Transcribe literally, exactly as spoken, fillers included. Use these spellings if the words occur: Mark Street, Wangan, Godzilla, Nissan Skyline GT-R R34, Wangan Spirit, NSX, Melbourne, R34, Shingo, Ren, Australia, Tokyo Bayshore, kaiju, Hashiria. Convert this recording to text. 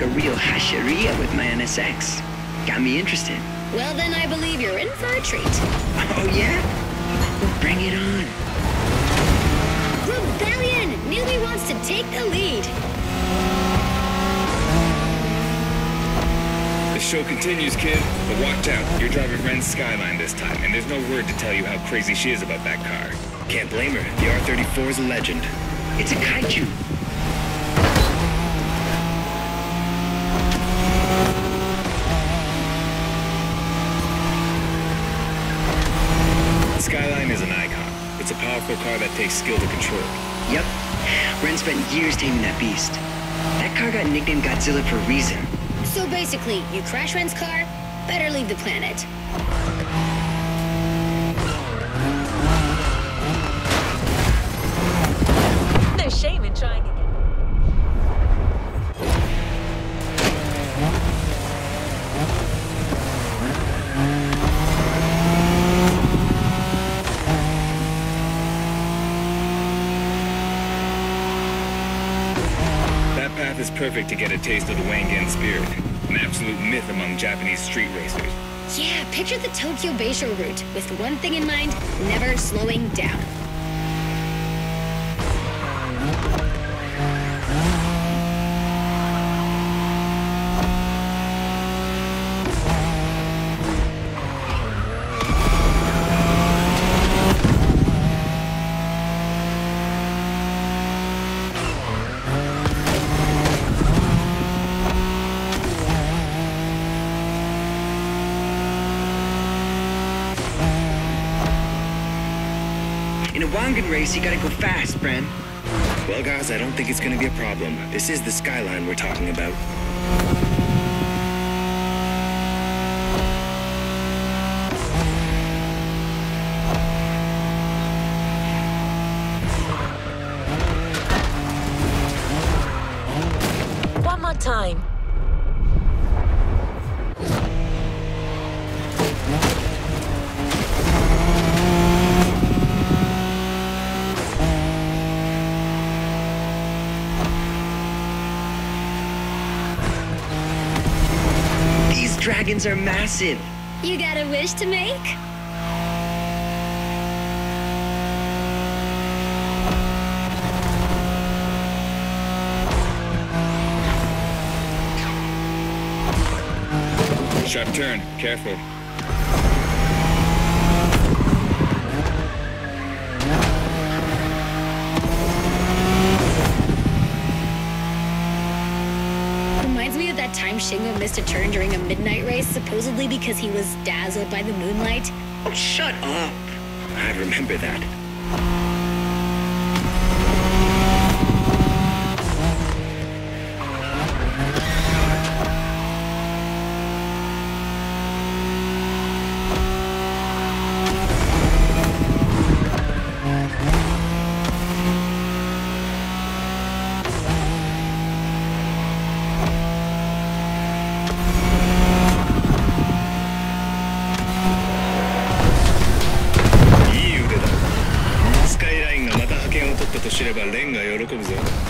like a real Hashiria with my N S X. Got me interested. Well then, I believe you're in for a treat. Oh yeah? Bring it on. Rebellion! Newbie wants to take the lead. The show continues, kid. But watch out. You're driving Ren's Skyline this time, and there's no word to tell you how crazy she is about that car. Can't blame her. The R thirty-four is a legend. It's a kaiju. Skyline is an icon. It's a powerful car that takes skill to control. Yep. Ren spent years taming that beast. That car got nicknamed Godzilla for a reason. So basically, you crash Ren's car, better leave the planet. There's shame in trying to This is perfect to get a taste of the Wangan Spirit, an absolute myth among Japanese street racers. Yeah, picture the Tokyo Bayshore route with one thing in mind, never slowing down. In a Wangan race, you gotta go fast, Ren. Well, guys, I don't think it's gonna be a problem. This is the Skyline we're talking about. One more time. Dragons are massive. You got a wish to make? Sharp turn. Careful. Time Shingo missed a turn during a midnight race, supposedly because he was dazzled by the moonlight. Oh, shut up! I remember that. Shingo